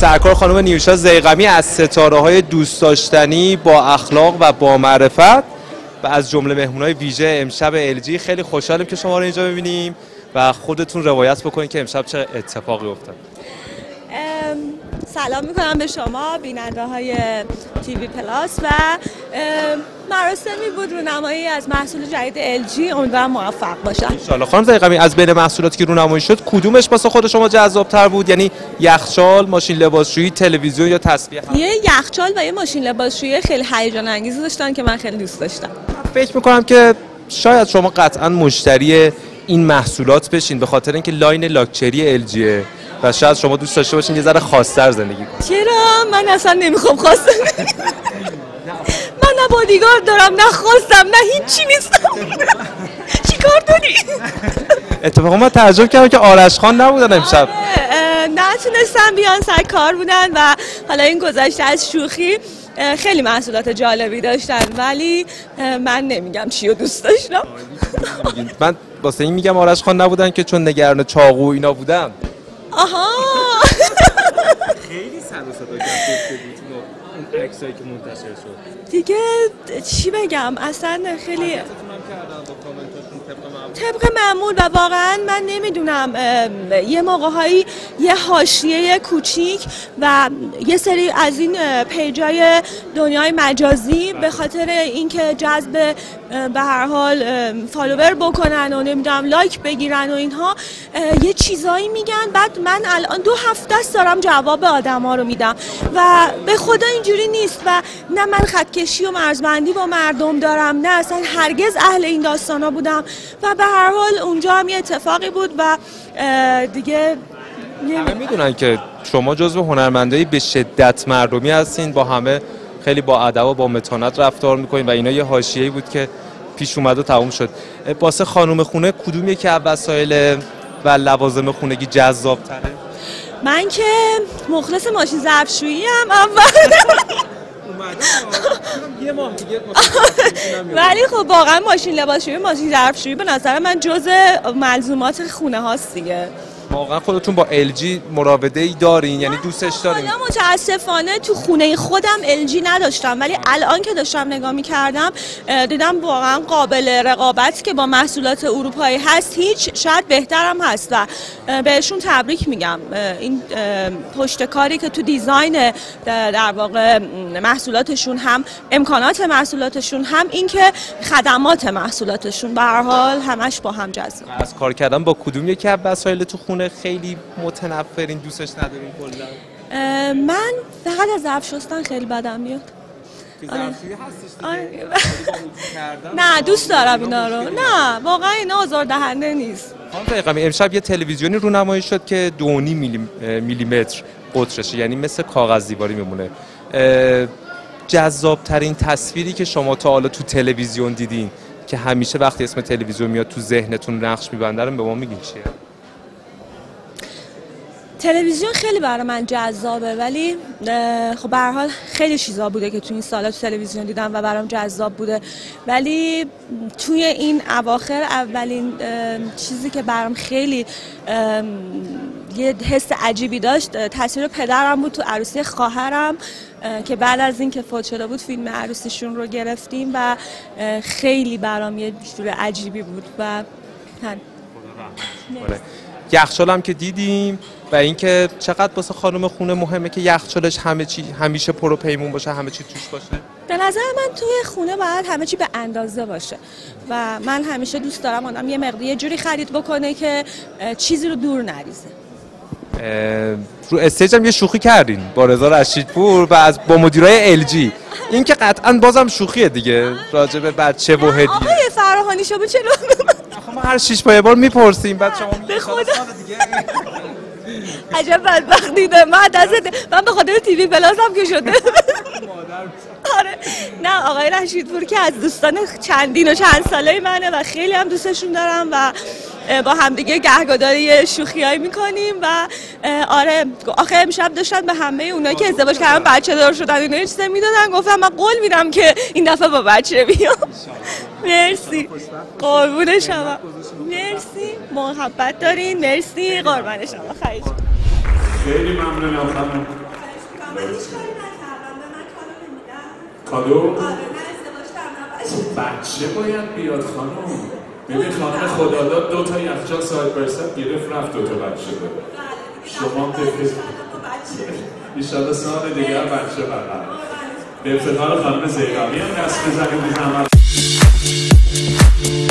سرکار خانم نیوشا ضیغمی از ستاره‌های دوست داشتنی با اخلاق و با معرفت و از جمله مهمونای ویژه امشب الجی. خیلی خوشحالیم که شما رو اینجا ببینیم و خودتون روایت بکنید که امشب چه اتفاقی افتاد. سلام میکنم به شما بیننده های تی وی پلاس و مراسمی بود رونمایی از محصول جدید الجی. امیدوارم موفق باشن. ان شاءالله. خانم ضیغمی، از بین محصولاتی که رونمایی شد کدومش واسه خود شما جذاب‌تر بود؟ یعنی یخچال، ماشین لباسشویی، تلویزیون یا تسبیح؟ یه یخچال و یه ماشین لباسشویی خیلی هیجان انگیز داشتن که من خیلی دوست داشتم. فکر میکنم که شاید شما قطعا مشتری این محصولات بشین به خاطر اینکه لاین لاکچری الجیه و شاید شما دوست داشته باشین یه ذره خاص‌تر زندگی کنید. چرا؟ من اصلا نمیخوام خاص زندگی کنم. من نه بادیگارد دارم، نه خواستم، نه هیچی نیستم. چیکار داری؟ اتفاقا من تعجب کردم که آرش خان نبودن امشب. نتونستم بیان، سر کار بودن و حالا این گذشته از شوخی خیلی محصولات جالبی داشتن ولی من نمیگم چی رو دوست داشتم. من واسه این میگم آرش خان نبودن که چون نگران چاقو اینا بودم. آها. خیلی سر و صدا کرد اون عکسایی که منتشر شد. دیگه چی بگم؟ اصلا خیلی طبق معمول و واقعا من نمیدونم یه موقعهایی یه حاشیه کوچیک و یه سری از این پیجای دنیای مجازی به خاطر اینکه جذب به هر حال فالوور بکنن و نمیدونم لایک بگیرن و اینها یه چیزایی میگن. بعد من الان 2 هفته است دارم جواب آدما رو میدم و به خدا اینجوری نیست و نه من خطکشی و مرزبندی با مردم دارم نه اصلا هرگز اهل این داستانا بودم و به هر حال اونجا هم یه اتفاقی بود و دیگه همه میدونن که شما جزو هنرمندایی به شدت مردمی هستین، با همه خیلی با ادب و با متانت رفتار میکنین و اینا یه حاشیه‌ای بود که پیش اومد و تموم شد. واسه خانم خونه کدوم یکی از وسایل و لوازم خونگی جذاب‌تره؟ من که مخلص ماشین ظرفشویی ام اول. یه ماه دیگه ولی خب واقعا ماشین لباسشویی ماشین ظرفشویی به نظر من جزء ملزومات خونه هاست دیگه. واقعا خودتون با LG مراوده ای دارین؟ یعنی دوستش دارین؟ من متاسفانه تو خونه خودم LG نداشتم ولی الان که داشتم نگاه می‌کردم دیدم واقعا قابل رقابت که با محصولات اروپایی هست هیچ، شاید بهترم هست و بهشون تبریک میگم. این پشتکاری که تو دیزاین در واقع محصولاتشون، هم امکانات محصولاتشون، هم اینکه خدمات محصولاتشون به هر حال همش با هم جذاب. از کار کردن با کدوم یکی از وسایل تو خونه خیلی متنفرین، دوستش ندارین کلا؟ من فقط از ظرف شستن خیلی بدم میاد. نه دوست دارم اینا رو. نه واقعا اینا آزاردهنده نیست. خانم ضیغمی، امشب یه تلویزیونی رونمایی شد که 2.5 میلیمتر قطرشه، یعنی مثل کاغذ دیواری میمونه. جذابترین تصویری که شما تا حالا تو تلویزیون دیدین که همیشه وقتی اسم تلویزیون میاد تو ذهنتون نقش میبنده رو به ما میگین چیه؟ تلویزیون خیلی برای من جذابه ولی خب به هر حال خیلی چیزا بوده که تو این سالا تو تلویزیون دیدم و برام جذاب بوده ولی توی این اواخر اولین چیزی که برام خیلی یه حس عجیبی داشت تصویر پدرم بود تو عروسی خواهرم که بعد از اینکه فوت شده بود فیلم عروسیشون رو گرفتیم و خیلی برام یه جور عجیبی بود و یخچال هم که دیدیم و اینکه چقدر واسه خانم خونه مهمه که یخچالش همه چی همیشه پر و پیمون باشه، همه چی توش باشه. به نظر من توی خونه باید همه چی به اندازه باشه و من همیشه دوست دارم آدم یه مقدار یه جوری خرید بکنه که چیزی رو دور نریزه. رو استیج هم یه شوخی کردین با رضا رشیدپور و از با مدیرای الجی، این که قطعا بازم شوخیه دیگه راجع به بچه و هدیه. آقای فراهانی شما چلو ما هر 6 بار میپرسیم بعد شما به خدا دیگه. عجب بدبختی ده. من به خاطر تی وی پلاس هم که شده. آره نه آقای رشیدپور که از دوستان چندین و چند ساله منه و خیلی هم دوستشون دارم و با همدیگه گهگداری شوخیایی میکنیم و آره آخه امشب داشتن به همه اونایی که ازدواج کردن بچه دار شدن اینا یه چیزی میدادن. گفتم من قول میدم که این دفعه با بچه بیام. مرسی قربون شما. مرسی محبت دارین. مرسی قربون شما. خیلی ممنونم. من هیچ کاری نکردم، به من کادو نمیدن. کادو؟ آره، نه ازدواج کردم، بچه باید بیاد خانم. ببین خانم خداداد دو تا یخچال ساعت برسد گرفت رفت دو تا بچه بود. شما بفرست ایشالا سال دیگر بچه برقرار. به افتخار خانم ضیغمی هم دست بزنید.